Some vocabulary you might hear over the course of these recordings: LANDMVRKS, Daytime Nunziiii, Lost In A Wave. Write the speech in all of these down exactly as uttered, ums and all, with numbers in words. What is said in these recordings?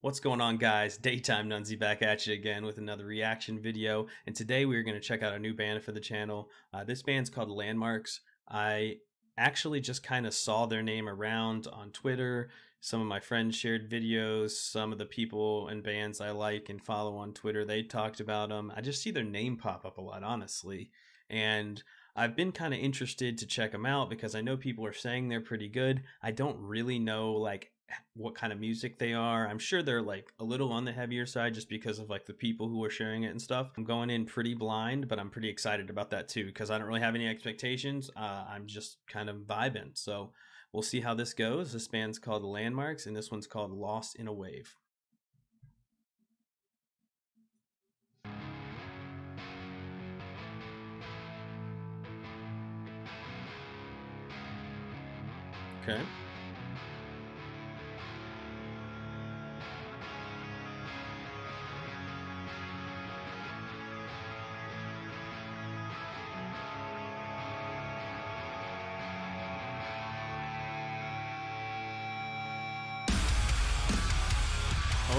What's going on, guys? Daytime Nunziiii back at you again with another reaction video, and today we're going to check out a new band for the channel. Uh, this band's called LANDMVRKS. I actually just kind of saw their name around on Twitter. Some of my friends shared videos. Some of the people and bands I like and follow on Twitter, they talked about them. I just see their name pop up a lot, honestly, and I've been kind of interested to check them out because I know people are saying they're pretty good. I don't really know like what kind of music they are. I'm sure they're like a little on the heavier side just because of like the people who are sharing it and stuff. I'm going in pretty blind, but I'm pretty excited about that too because I don't really have any expectations. Uh, I'm just kind of vibing. So we'll see how this goes. This band's called LANDMVRKS and this one's called Lost in a Wave. Okay.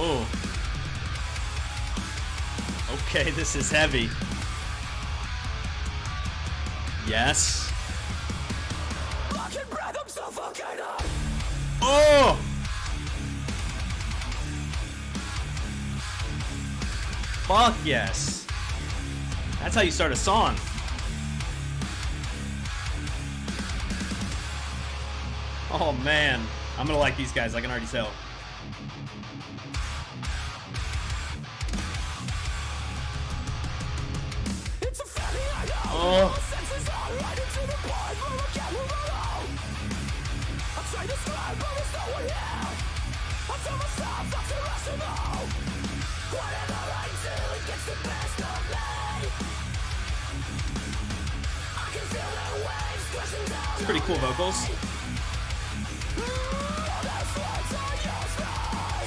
Oh. Okay, this is heavy. Yes. Oh. Fuck yes. That's how you start a song. Oh man, I'm gonna like these guys. I can already tell. Oh. It's pretty cool vocals.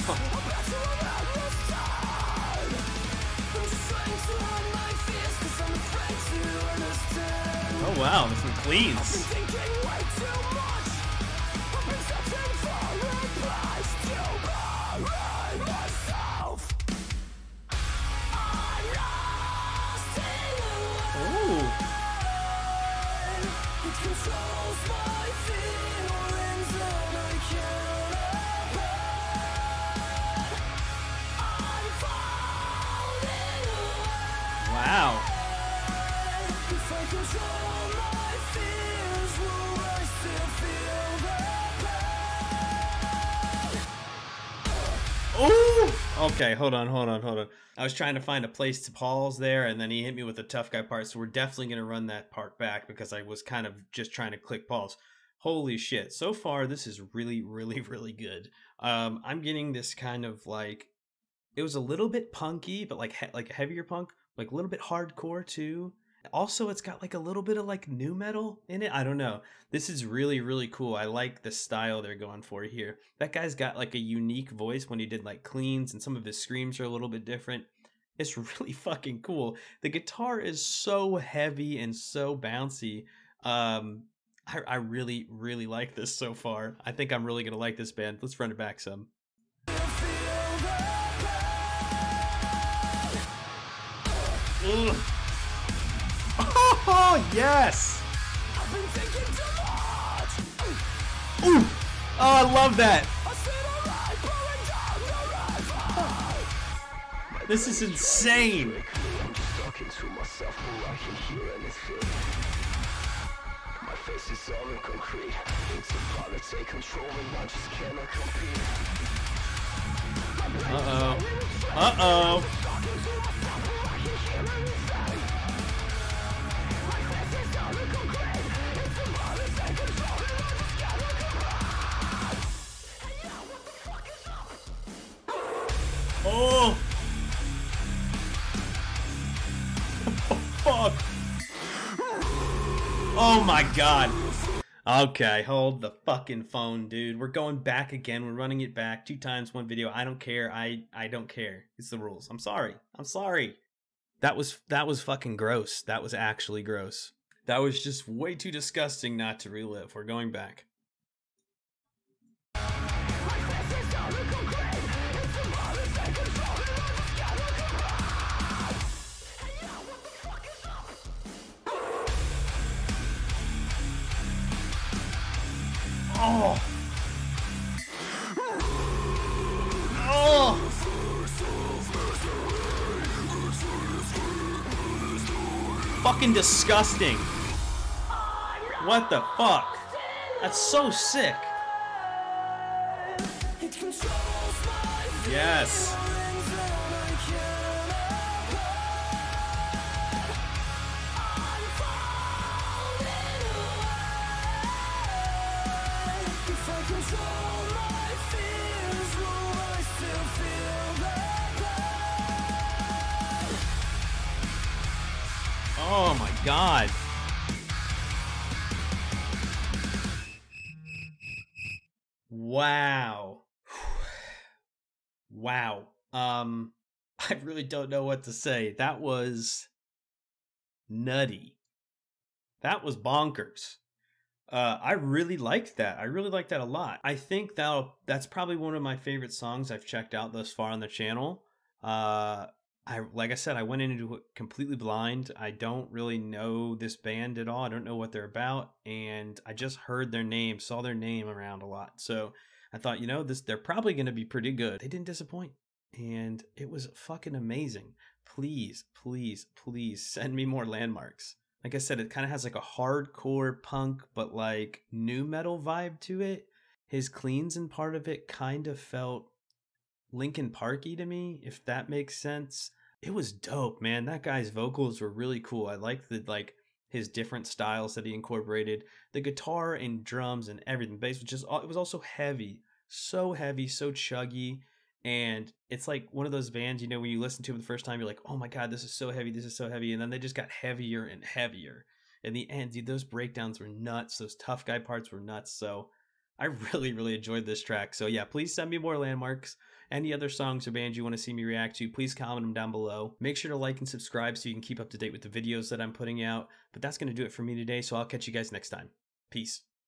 Huh. Oh wow, there's some cleans. Wow. Okay, hold on, hold on, hold on. I was trying to find a place to pause there, and then he hit me with the tough guy part, so we're definitely going to run that part back because I was kind of just trying to click pause. Holy shit. So far, this is really, really, really good. Um, I'm getting this kind of like, it was a little bit punky, but like he like heavier punk, like a little bit hardcore too. Also, it's got like a little bit of like nu metal in it. I don't know. This is really, really cool. I like the style they're going for here. That guy's got like a unique voice when he did like cleans, and some of his screams are a little bit different. It's really fucking cool. The guitar is so heavy and so bouncy. Um, I, I really, really like this so far. I think I'm really going to like this band. Let's run it back some. Ugh. Oh yes! I've been thinking too much. Ooh! Oh, I love that. Oh. This is insane. I'm just talking to myself, but I can hear anything. My face is all in concrete. It's about to take control, and I just cannot compete. Uh oh. Uh oh. Oh. Oh, fuck. Oh my god. Okay, hold the fucking phone, dude. We're going back again. We're running it back two times, one video. I don't care. I I don't care. It's the rules. I'm sorry. I'm sorry. That was that was fucking gross. That was actually gross. That was just way too disgusting not to relive. We're going back. Oh. Oh. Fucking disgusting. What the fuck? That's so sick. Yes. Oh my God. Wow. Wow. Um, I really don't know what to say. That was nutty. That was bonkers. Uh, I really liked that. I really liked that a lot. I think that'll, that's probably one of my favorite songs I've checked out thus far on the channel. Uh, I, like I said, I went into it completely blind. I don't really know this band at all. I don't know what they're about. And I just heard their name, saw their name around a lot. So I thought, you know, this, they're probably going to be pretty good. They didn't disappoint. And it was fucking amazing. Please, please, please send me more Landmarks. Like I said, it kind of has like a hardcore punk, but like nu metal vibe to it. His cleans and part of it kind of felt Linkin Parky to me, if that makes sense. It was dope, man. That guy's vocals were really cool. I liked the like his different styles that he incorporated. The guitar and drums and everything. Bass was just, it was also heavy, so heavy, so chuggy. And it's like one of those bands, you know, when you listen to them the first time, you're like, oh my God, this is so heavy, this is so heavy. And then they just got heavier and heavier. In the end, dude, those breakdowns were nuts. Those tough guy parts were nuts. So I really, really enjoyed this track. So yeah, please send me more Landmarks. Any other songs or bands you want to see me react to, please comment them down below. Make sure to like and subscribe so you can keep up to date with the videos that I'm putting out. But that's going to do it for me today, so I'll catch you guys next time. Peace.